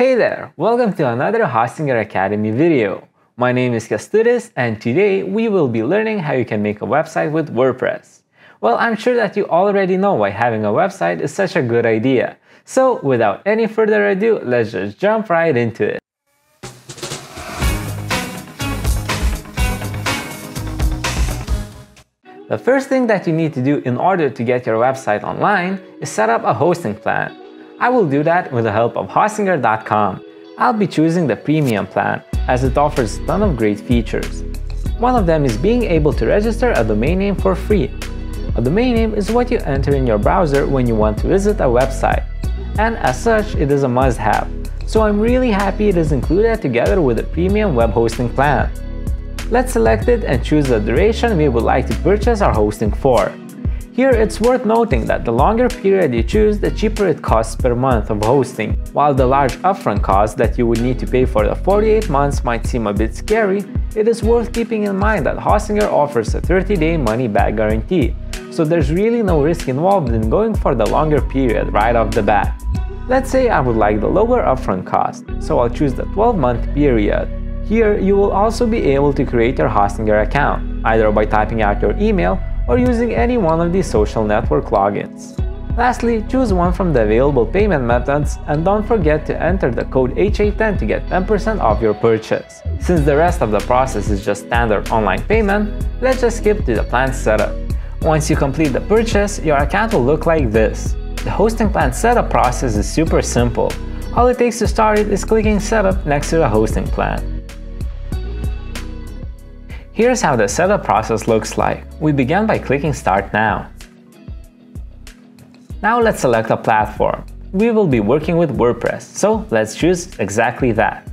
Hey there, welcome to another Hostinger Academy video. My name is Kastudis and today we will be learning how you can make a website with WordPress. Well, I'm sure that you already know why having a website is such a good idea. So without any further ado, let's just jump right into it. The first thing that you need to do in order to get your website online is set up a hosting plan. I will do that with the help of Hostinger.com. I'll be choosing the premium plan as it offers a ton of great features. One of them is being able to register a domain name for free. A domain name is what you enter in your browser when you want to visit a website, and as such it is a must-have. So I'm really happy it is included together with the premium web hosting plan. Let's select it and choose the duration we would like to purchase our hosting for. Here it's worth noting that the longer period you choose, the cheaper it costs per month of hosting, while the large upfront cost that you would need to pay for the 48 months might seem a bit scary. It is worth keeping in mind that Hostinger offers a 30-day money-back guarantee, so there's really no risk involved in going for the longer period right off the bat. Let's say I would like the lower upfront cost, so I'll choose the 12-month period. Here you will also be able to create your Hostinger account, either by typing out your email or using any one of these social network logins. Lastly, choose one from the available payment methods and don't forget to enter the code HA10 to get 10% off your purchase. Since the rest of the process is just standard online payment, let's just skip to the plan setup. Once you complete the purchase, your account will look like this. The hosting plan setup process is super simple. All it takes to start it is clicking setup next to the hosting plan. Here's how the setup process looks like. We began by clicking Start Now. Now let's select a platform. We will be working with WordPress, so let's choose exactly that.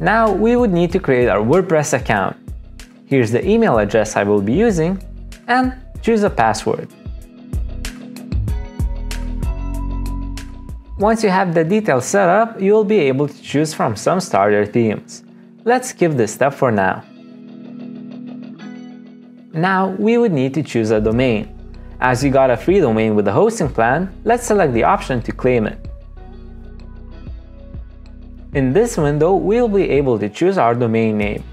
Now we would need to create our WordPress account. Here's the email address I will be using, and choose a password. Once you have the details set up, you will be able to choose from some starter themes. Let's skip this step for now. Now we would need to choose a domain. As you got a free domain with the hosting plan, let's select the option to claim it. In this window, we'll be able to choose our domain name.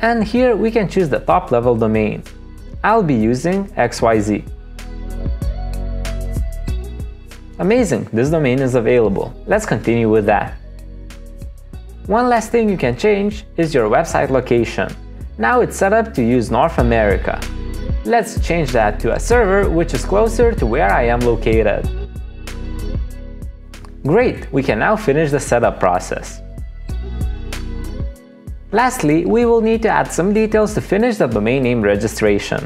And here we can choose the top level domain. I'll be using XYZ. Amazing, this domain is available. Let's continue with that. One last thing you can change is your website location. Now it's set up to use North America. Let's change that to a server which is closer to where I am located. Great, we can now finish the setup process. Lastly, we will need to add some details to finish the domain name registration.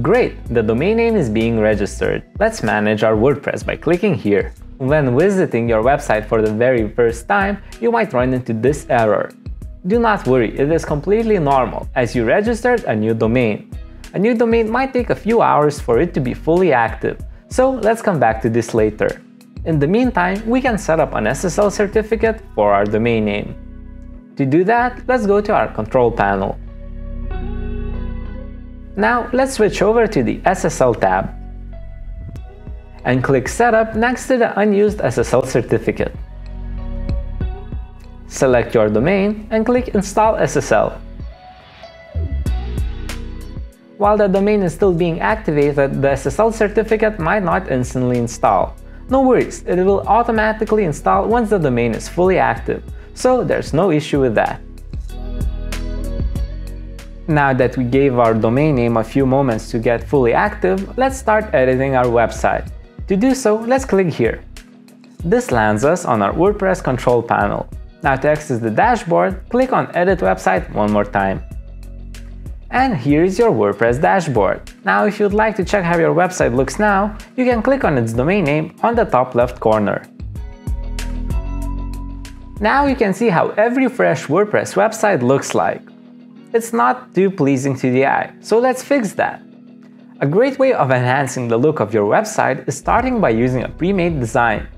Great, the domain name is being registered. Let's manage our WordPress by clicking here. When visiting your website for the very first time, you might run into this error. Do not worry, it is completely normal as you registered a new domain. A new domain might take a few hours for it to be fully active, so let's come back to this later. In the meantime, we can set up an SSL certificate for our domain name. To do that, let's go to our control panel. Now let's switch over to the SSL tab and click Setup next to the unused SSL certificate. Select your domain and click Install SSL. While the domain is still being activated, the SSL certificate might not instantly install. No worries, it will automatically install once the domain is fully active, so there's no issue with that. Now that we gave our domain name a few moments to get fully active, let's start editing our website. To do so, let's click here. This lands us on our WordPress control panel. Now to access the dashboard, click on Edit Website one more time. And here is your WordPress dashboard. Now if you'd like to check how your website looks now, you can click on its domain name on the top left corner. Now you can see how every fresh WordPress website looks like. It's not too pleasing to the eye, so let's fix that. A great way of enhancing the look of your website is starting by using a pre-made design.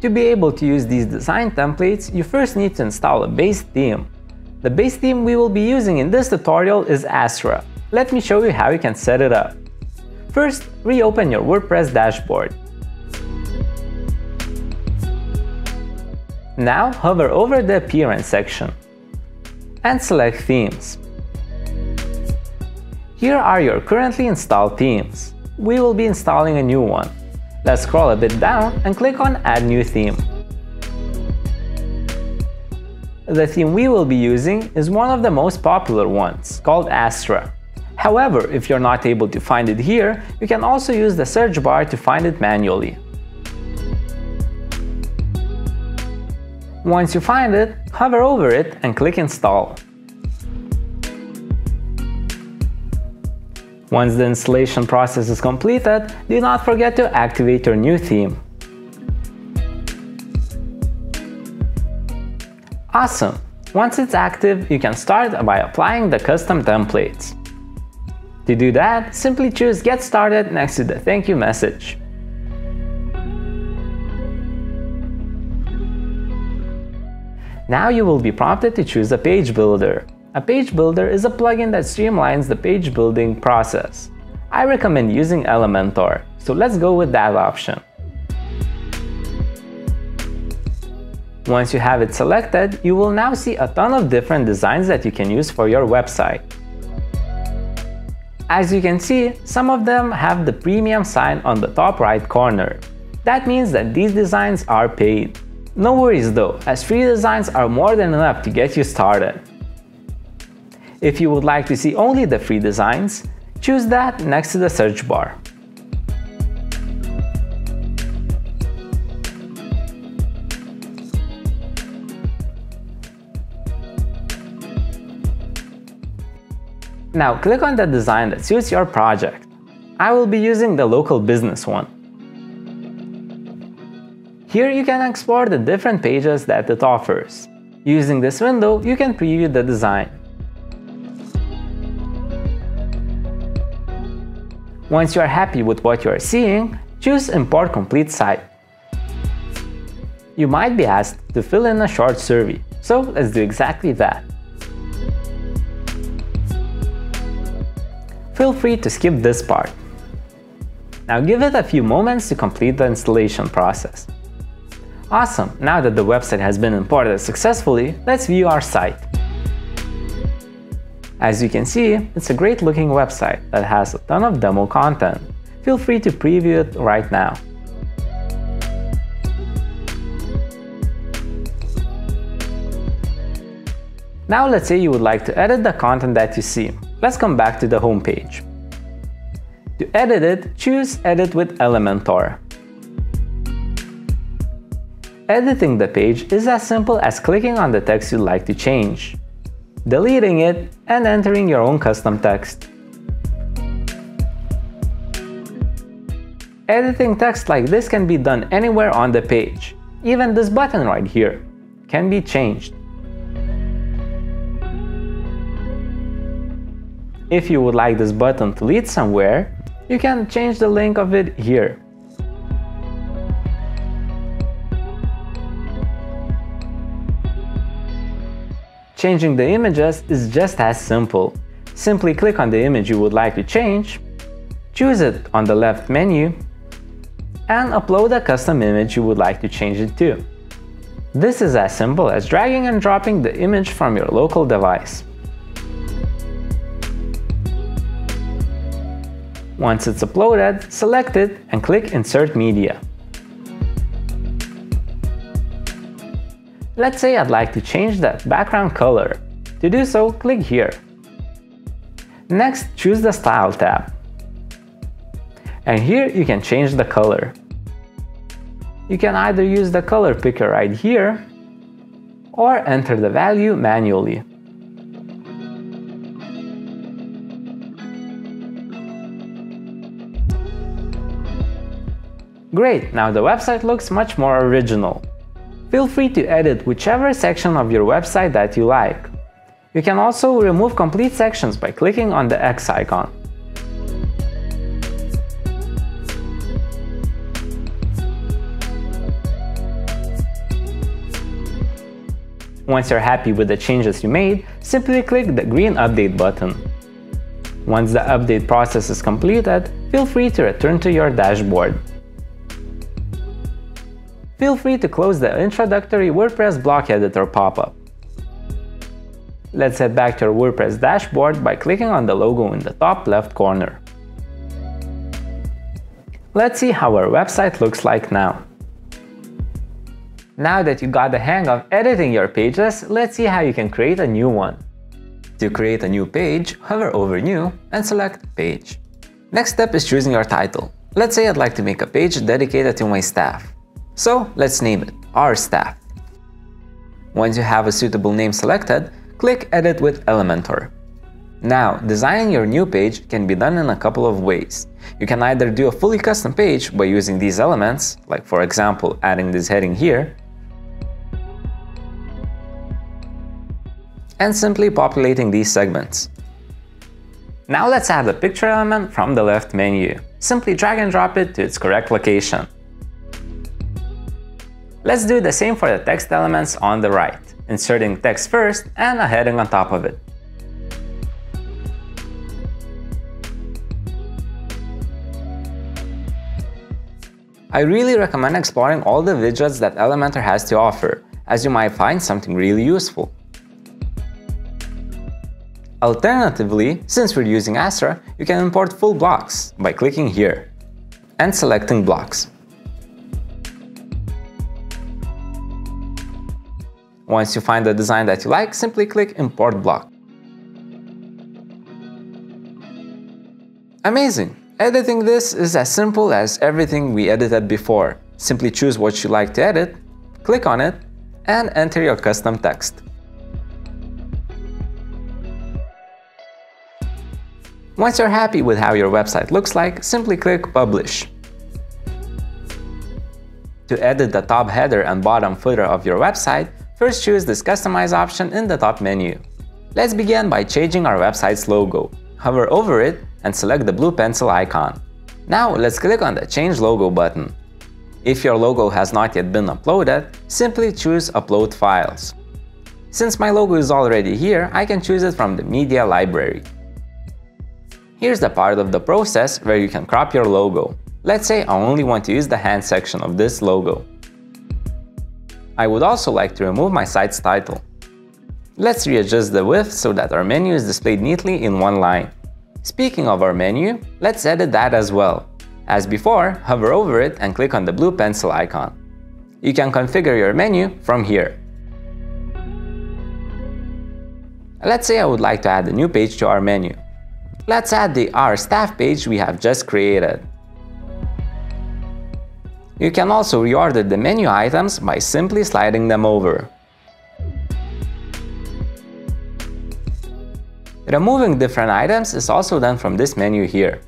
To be able to use these design templates, you first need to install a base theme. The base theme we will be using in this tutorial is Astra. Let me show you how you can set it up. First, reopen your WordPress dashboard. Now hover over the Appearance section and select Themes. Here are your currently installed themes. We will be installing a new one. Let's scroll a bit down and click on Add New Theme. The theme we will be using is one of the most popular ones, called Astra. However, if you're not able to find it here, you can also use the search bar to find it manually. Once you find it, hover over it and click Install. Once the installation process is completed, do not forget to activate your new theme. Awesome! Once it's active, you can start by applying the custom templates. To do that, simply choose Get Started next to the thank you message. Now you will be prompted to choose a page builder. A page builder is a plugin that streamlines the page building process. I recommend using Elementor, so let's go with that option. Once you have it selected, you will now see a ton of different designs that you can use for your website. As you can see, some of them have the premium sign on the top right corner. That means that these designs are paid. No worries though, as free designs are more than enough to get you started. If you would like to see only the free designs, choose that next to the search bar. Now click on the design that suits your project. I will be using the local business one. Here you can explore the different pages that it offers. Using this window, you can preview the design. Once you are happy with what you are seeing, choose Import Complete Site. You might be asked to fill in a short survey, so let's do exactly that. Feel free to skip this part. Now give it a few moments to complete the installation process. Awesome! Now that the website has been imported successfully, let's view our site. As you can see, it's a great looking website that has a ton of demo content. Feel free to preview it right now. Now let's say you would like to edit the content that you see. Let's come back to the home page. To edit it, choose Edit with Elementor. Editing the page is as simple as clicking on the text you'd like to change, deleting it, and entering your own custom text. Editing text like this can be done anywhere on the page. Even this button right here can be changed. If you would like this button to lead somewhere, you can change the link of it here. Changing the images is just as simple. Simply click on the image you would like to change, choose it on the left menu, and upload a custom image you would like to change it to. This is as simple as dragging and dropping the image from your local device. Once it's uploaded, select it and click Insert Media. Let's say I'd like to change the background color. To do so, click here. Next, choose the Style tab. And here you can change the color. You can either use the color picker right here or enter the value manually. Great, now the website looks much more original. Feel free to edit whichever section of your website that you like. You can also remove complete sections by clicking on the X icon. Once you're happy with the changes you made, simply click the green update button. Once the update process is completed, Feel free to return to your dashboard. Feel free to close the introductory WordPress block editor pop-up. Let's head back to our WordPress dashboard by clicking on the logo in the top left corner. Let's see how our website looks like now. Now that you got the hang of editing your pages, let's see how you can create a new one. To create a new page, hover over New and select Page. Next step is choosing your title. Let's say I'd like to make a page dedicated to my staff. So let's name it Our Staff. Once you have a suitable name selected, click Edit with Elementor. Now, designing your new page can be done in a couple of ways. You can either do a fully custom page by using these elements, like for example adding this heading here, and simply populating these segments. Now let's add a picture element from the left menu. Simply drag and drop it to its correct location. Let's do the same for the text elements on the right, inserting text first and a heading on top of it. I really recommend exploring all the widgets that Elementor has to offer, as you might find something really useful. Alternatively, since we're using Astra, you can import full blocks by clicking here and selecting blocks. Once you find the design that you like, simply click Import Block. Amazing! Editing this is as simple as everything we edited before. Simply choose what you like to edit, click on it, and enter your custom text. Once you're happy with how your website looks like, simply click Publish. To edit the top header and bottom footer of your website, first choose this Customize option in the top menu. Let's begin by changing our website's logo. Hover over it and select the blue pencil icon. Now let's click on the Change Logo button. If your logo has not yet been uploaded, simply choose Upload Files. Since my logo is already here, I can choose it from the media library. Here's the part of the process where you can crop your logo. Let's say I only want to use the hand section of this logo. I would also like to remove my site's title. Let's readjust the width so that our menu is displayed neatly in one line. Speaking of our menu, let's edit that as well. As before, hover over it and click on the blue pencil icon. You can configure your menu from here. Let's say I would like to add a new page to our menu. Let's add the Our Staff page we have just created. You can also reorder the menu items by simply sliding them over. Removing different items is also done from this menu here.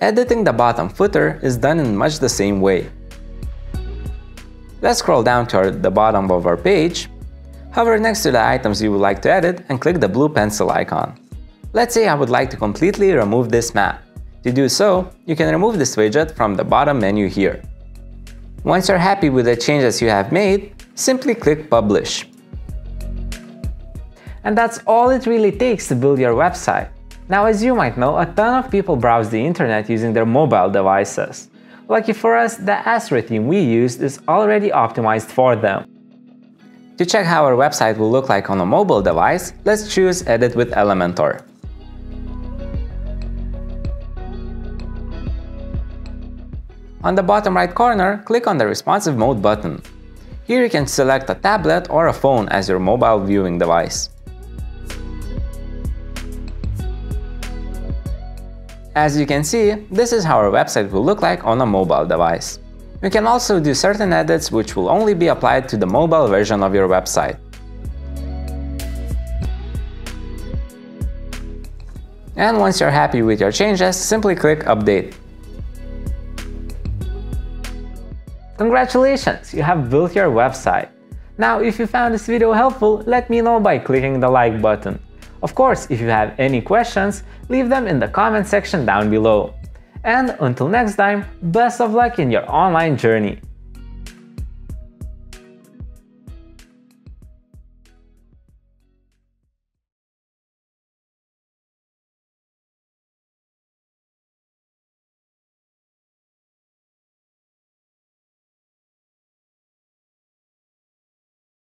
Editing the bottom footer is done in much the same way. Let's scroll down toward the bottom of our page, hover next to the items you would like to edit and click the blue pencil icon. Let's say I would like to completely remove this map. To do so, you can remove this widget from the bottom menu here. Once you're happy with the changes you have made, simply click Publish. And that's all it really takes to build your website. Now, as you might know, a ton of people browse the internet using their mobile devices. Lucky for us, the Astra theme we used is already optimized for them. To check how our website will look like on a mobile device, let's choose Edit with Elementor. On the bottom right corner, click on the Responsive Mode button. Here you can select a tablet or a phone as your mobile viewing device. As you can see, this is how our website will look like on a mobile device. You can also do certain edits which will only be applied to the mobile version of your website. And once you're happy with your changes, simply click Update. Congratulations, you have built your website. Now, if you found this video helpful, let me know by clicking the like button. Of course, if you have any questions, leave them in the comment section down below. And until next time, best of luck in your online journey.